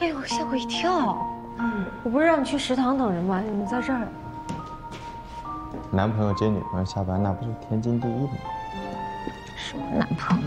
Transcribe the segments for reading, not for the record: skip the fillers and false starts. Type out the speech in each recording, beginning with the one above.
哎呦，吓我一跳！嗯，我不是让你去食堂等着吗？你在这儿。男朋友接女朋友下班，那不是天经地义的吗？什么男朋友？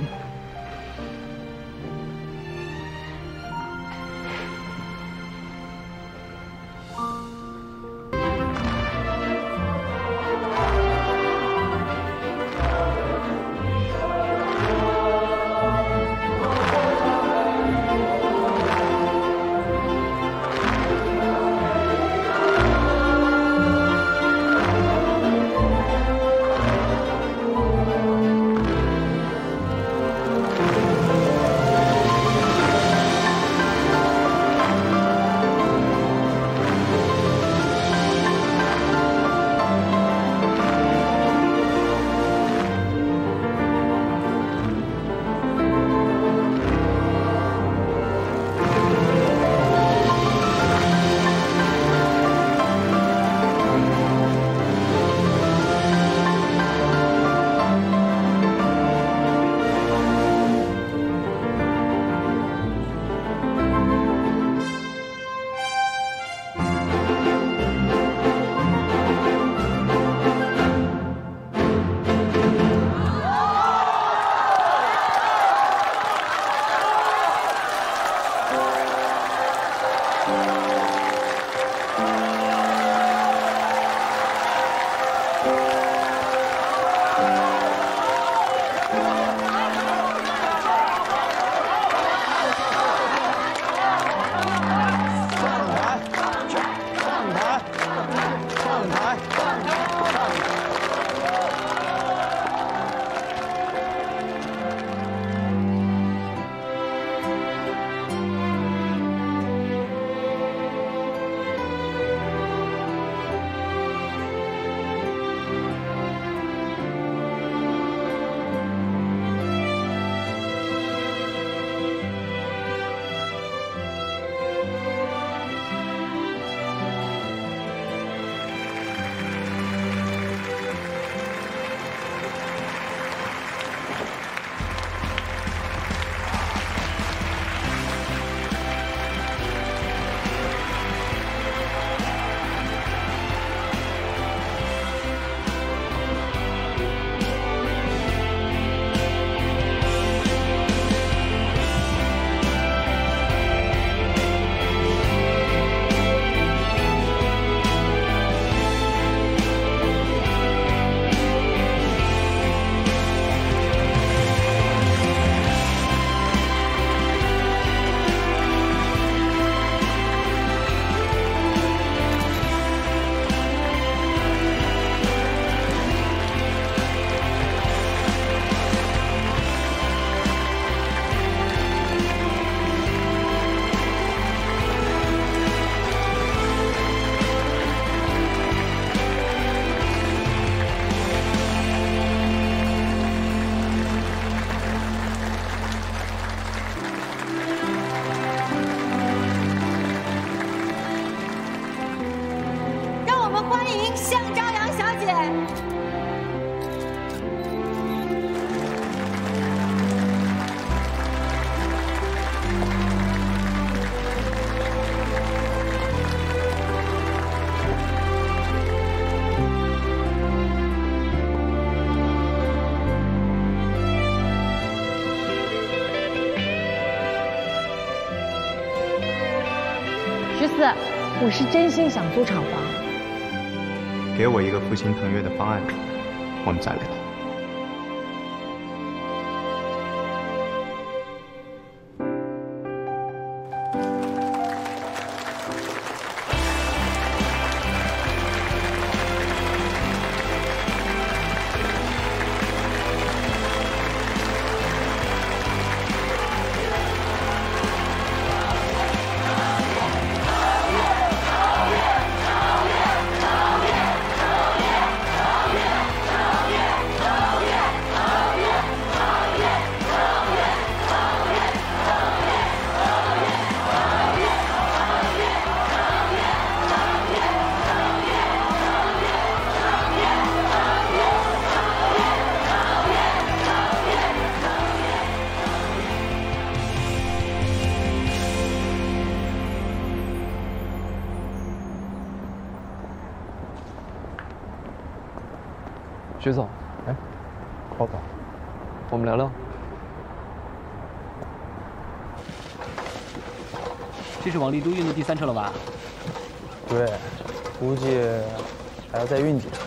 我是真心想租厂房，给我一个付清腾约的方案，我们再聊。徐总，哎，包总，我们聊聊。这是往丽都运的第3车了吧？对，估计还要再运几车。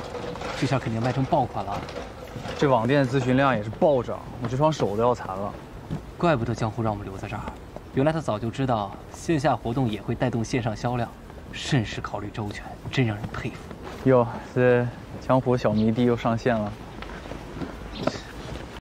这下肯定卖成爆款了。这网店的咨询量也是暴涨，我这双手都要残了。怪不得江湖让我们留在这儿，原来他早就知道线下活动也会带动线上销量，甚是考虑周全，真让人佩服。哟，这江湖小迷弟又上线了。